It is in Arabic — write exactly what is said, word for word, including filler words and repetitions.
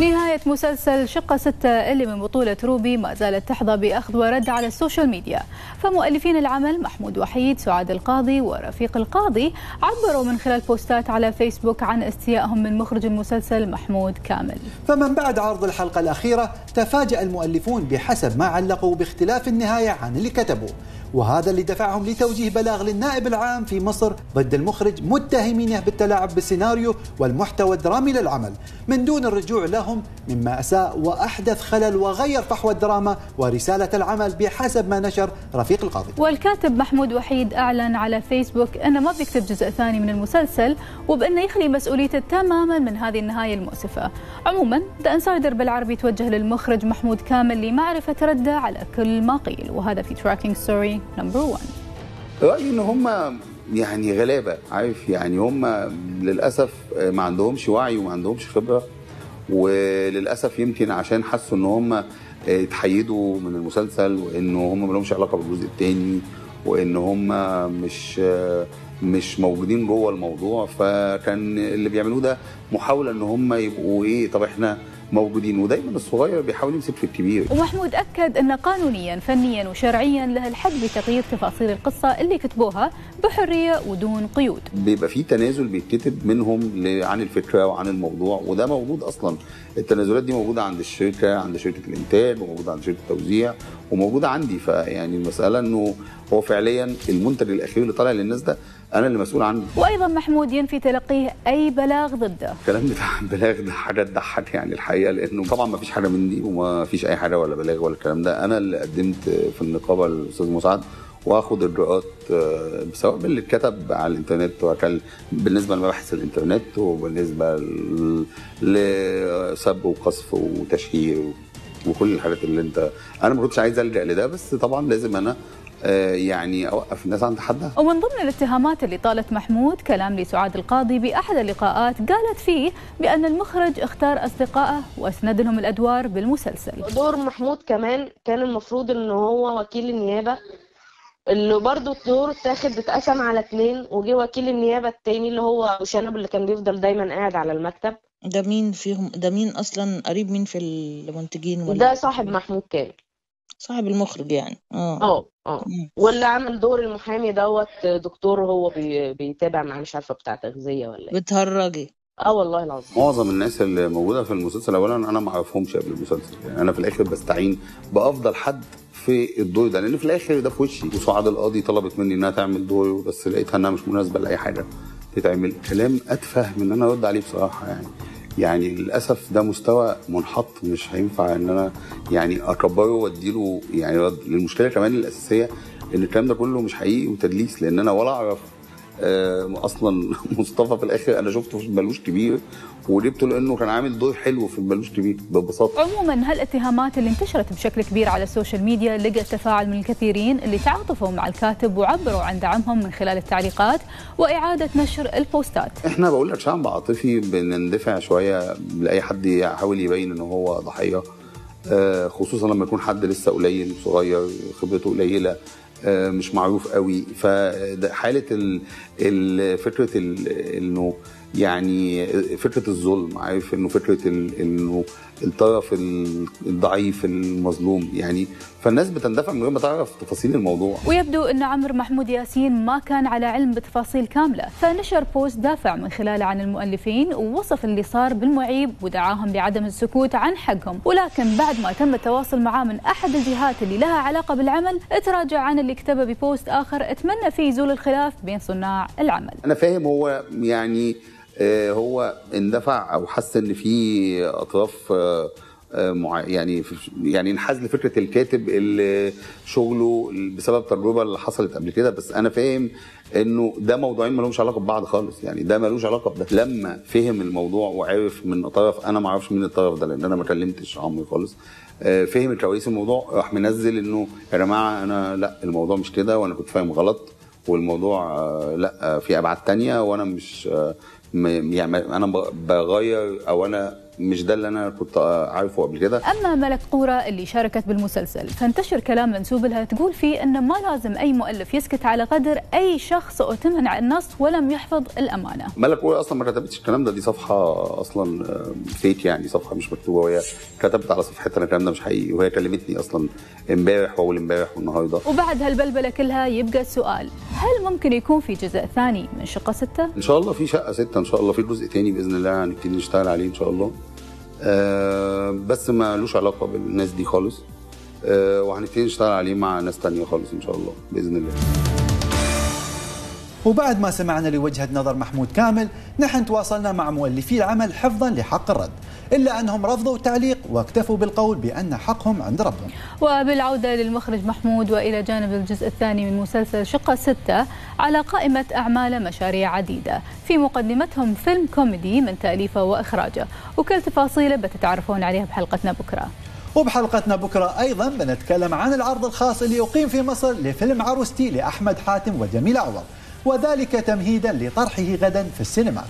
نهاية مسلسل شقة ستة اللي من بطولة روبي ما زالت تحظى بأخذ ورد على السوشيال ميديا، فمؤلفين العمل محمود وحيد، سعاد القاضي ورفيق القاضي عبروا من خلال بوستات على فيسبوك عن استيائهم من مخرج المسلسل محمود كامل. فمن بعد عرض الحلقة الأخيرة تفاجأ المؤلفون بحسب ما علقوا باختلاف النهاية عن اللي كتبوه، وهذا اللي دفعهم لتوجيه بلاغ للنائب العام في مصر ضد المخرج متهمينه بالتلاعب بالسيناريو والمحتوى الدرامي للعمل من دون الرجوع لهم، مما أساء وأحدث خلل وغير فحوى الدراما ورسالة العمل بحسب ما نشر رفيق القاضي. والكاتب محمود وحيد أعلن على فيسبوك أنه ما بيكتب جزء ثاني من المسلسل، وبأنه يخلي مسؤوليته تماما من هذه النهاية المؤسفة. عموما ذا انسايدر بالعربي توجه للمخرج محمود كامل لمعرفة رده على كل ما قيل، وهذا في تراكينج ستوري نمبر واحد. رأيي إن هم يعني غلابة، عارف يعني هم للأسف ما عندهمش وعي وما عندهمش خبرة، وللأسف يمكن عشان حسوا إن هم اتحيدوا من المسلسل وإن هم ما لهمش علاقة بالجزء الثاني وإن هم مش مش موجودين جوه الموضوع، فكان اللي بيعملوه ده محاولة إن هم يبقوا إيه، طب إحنا موجودين، ودايما الصغير بيحاول يمسك في الكبير. ومحمود اكد ان قانونيا فنيا وشرعيا له الحق بتغيير تفاصيل القصه اللي كتبوها بحريه ودون قيود. بيبقى في تنازل بيتكتب منهم عن الفكره وعن الموضوع، وده موجود اصلا، التنازلات دي موجوده عند الشركه، عند شركه الانتاج وموجوده عند شركه التوزيع وموجوده عندي، فيعني المساله انه هو فعليا المنتج الاخير اللي طالع للناس ده انا اللي مسؤول عنه. وايضا محمود ينفي تلقيه اي بلاغ ضده. الكلام بتاع البلاغ ده حاجه تضحك يعني الحقيقه، لانه طبعا ما فيش حاجه من دي وما فيش اي حاجه ولا بلاغ ولا الكلام ده. انا اللي قدمت في النقابه للاستاذ مسعد واخد اجراءات سواء باللي اتكتب على الانترنت وكان بالنسبه لمباحث الانترنت وبالنسبه لسب وقصف وتشهير وكل الحاجات اللي انت، انا ما كنتش عايز الجا لده، بس طبعا لازم انا يعني اوقف الناس عند حدها. ومن ضمن الاتهامات اللي طالت محمود كلام لسعاد القاضي باحد اللقاءات قالت فيه بان المخرج اختار اصدقائه واسند لهم الادوار بالمسلسل. دور محمود كمان كان المفروض ان هو وكيل النيابه، اللي برضه الدور اتاخد اتقسم على اثنين، وجي وكيل النيابه الثاني اللي هو شنب اللي كان بيفضل دايما قاعد على المكتب. ده مين فيهم؟ ده مين اصلا قريب مين في المنتجين؟ ولا ده صاحب محمود كامل، صاحب المخرج يعني. اه اه اه واللي عمل دور المحامي دوت دكتور هو بي بيتابع مع مش عارفه بتاع تغذيه ولا ايه. بتهرجي؟ اه والله العظيم. معظم الناس اللي موجوده في المسلسل اولا انا ما اعرفهمش قبل المسلسل، يعني انا في الاخر بستعين بافضل حد في الدور ده، لان في الاخر ده في وشي. وسعاد القاضي طلبت مني انها تعمل دور، بس لقيتها انها مش مناسبه لاي حاجه تتعمل. كلام اتفه من ان انا ارد عليه بصراحه، يعني يعني للاسف ده مستوى منحط مش هينفع ان انا يعني اكبره واديله يعني رد. المشكله كمان الاساسيه ان الكلام ده كله مش حقيقي وتدليس، لان انا ولا اعرف اصلا مصطفى. في الاخر انا شفته في بلوش كبير وجبته لانه كان عامل دور حلو في بلوش كبير ببساطه. عموما هالاتهامات اللي انتشرت بشكل كبير على السوشيال ميديا لقت تفاعل من الكثيرين اللي تعاطفوا مع الكاتب وعبروا عن دعمهم من خلال التعليقات واعاده نشر البوستات. احنا بقول لك شعب عاطفي، بنندفع شويه لاي حد يحاول يبين ان هو ضحيه، خصوصا لما يكون حد لسه قليل صغير خبرته قليله مش معروف قوي. فحاله فكره انه يعني فكره الظلم، عارف انه فكره انه الطرف الضعيف المظلوم يعني، فالناس بتندفع من غير ما تعرف تفاصيل الموضوع. ويبدو ان عمرو محمود ياسين ما كان على علم بتفاصيل كامله، فنشر بوست دافع من خلاله عن المؤلفين ووصف اللي صار بالمعيب ودعاهم لعدم السكوت عن حقهم، ولكن بعد ما تم التواصل معاه من احد الجهات اللي لها علاقه بالعمل اتراجع عن اللي كتبه ببوست اخر اتمنى فيه يزول الخلاف بين صناع العمل. انا فاهم هو يعني هو اندفع او حس ان في اطراف يعني يعني انحاز لفكره الكاتب اللي شغله بسبب تجربه اللي حصلت قبل كده، بس انا فاهم انه ده موضوعين ما لهمش علاقه ببعض خالص، يعني ده ملوش علاقه بده. لما فهم الموضوع وعرف من طرف، انا ما اعرفش مين الطرف ده لان انا ما كلمتش عمري خالص، فهم كويس الموضوع راح منزل انه يا جماعه انا لا الموضوع مش كده وانا كنت فاهم غلط والموضوع لا في ابعاد ثانيه وانا مش يعني انا بغير او انا مش ده اللي انا كنت عارفه قبل كده. اما ملك قورة اللي شاركت بالمسلسل فانتشر كلام منسوب لها تقول فيه ان ما لازم اي مؤلف يسكت على قدر اي شخص اتهم عن النص ولم يحفظ الامانه. ملك قورة اصلا ما كتبتش الكلام ده، دي صفحه اصلا فيك، يعني صفحه مش مكتوبه، وهي كتبت على صفحتها الكلام ده مش حقيقي، وهي كلمتني اصلا امبارح واول امبارح والنهارده. وبعد هالبلبله كلها يبقى السؤال، هل ممكن يكون في جزء ثاني من شقه ستة؟ ان شاء الله في شقه ستة، ان شاء الله في جزء ثاني باذن الله هنبتدي نشتغل عليه ان شاء الله. أه بس ما لوش علاقه بالناس دي خالص، أه وهنبتدي نشتغل عليه مع ناس تانية خالص ان شاء الله باذن الله. وبعد ما سمعنا لوجهه نظر محمود كامل، نحن تواصلنا مع مؤلفي العمل حفظا لحق الرد، الا انهم رفضوا التعليق واكتفوا بالقول بان حقهم عند ربهم. وبالعوده للمخرج محمود والى جانب الجزء الثاني من مسلسل شقه ستة، على قائمه اعماله مشاريع عديده، في مقدمتهم فيلم كوميدي من تاليفه واخراجه، وكل تفاصيله بتتعرفون عليها بحلقتنا بكره. وبحلقتنا بكره ايضا بنتكلم عن العرض الخاص اللي يقيم في مصر لفيلم عروستي لاحمد حاتم وجميل عوض، وذلك تمهيدا لطرحه غدا في السينما.